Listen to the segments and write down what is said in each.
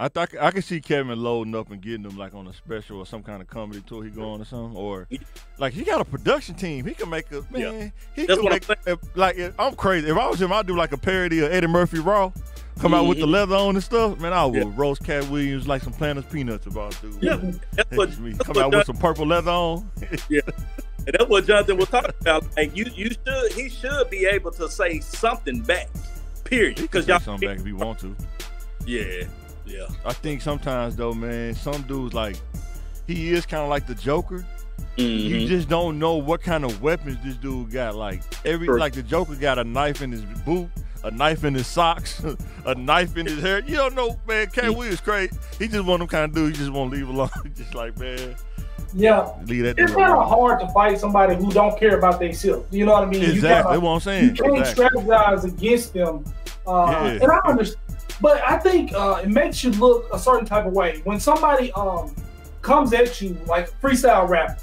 I could see Kevin loading up and getting them like on a special or some kind of comedy tour he go on or something, or like he got a production team. He can make a man. He can make I'm crazy. If I was him, I'd do like a parody of Eddie Murphy Raw. Come out with the leather on and stuff, man. I would roast Katt Williams like some Planters peanuts about dude. Yeah, that's what me. Come out with some purple leather on. Yeah, and that's what Jonathan was talking about. Like he should be able to say something back. Period. Because y'all something back if you want to. Yeah. Yeah. I think sometimes though, man, some dudes like he is kind of like the Joker. You just don't know what kind of weapons this dude got. Like like the Joker got a knife in his boot, a knife in his socks, a knife in his hair. You don't know, man. Katt Williams crazy. He just one of them kind of dudes you just want to leave alone. Just like, man. Yeah. Leave that. It's kind of hard to fight somebody who don't care about themselves. You know what I mean? Exactly. That's what I'm saying. You can't strategize against them. And I understand. But I think it makes you look a certain type of way. When somebody comes at you, like freestyle rap,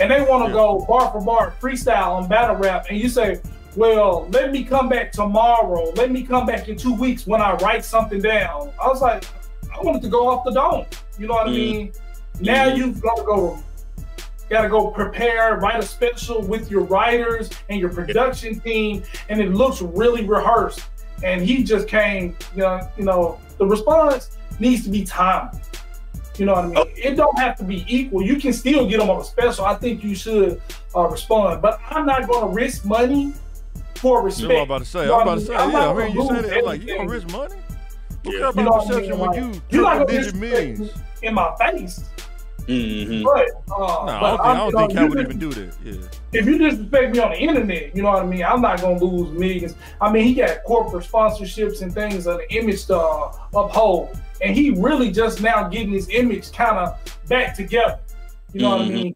and they want to go bar for bar, freestyle on battle rap, and you say, well, let me come back tomorrow. Let me come back in 2 weeks when I write something down. I was like, I wanted to go off the dome. You know what I mean? Now you've got to go prepare, write a special with your writers and your production team, and it looks really rehearsed. And he just came, you know, the response needs to be timely. You know what I mean? It don't have to be equal. You can still get them on a special. I think you should respond. But I'm not going to risk money for respect. I'm about to say, I mean, you said it, like, you going to risk money? What kind of perception when you triple-digit millions? In my face. But, I don't think Katt would even do that. If you disrespect me on the internet, you know what I mean? I'm not gonna lose millions. I mean, he got corporate sponsorships and things of the image to uphold, and he really just now getting his image kind of back together. You know what I mean?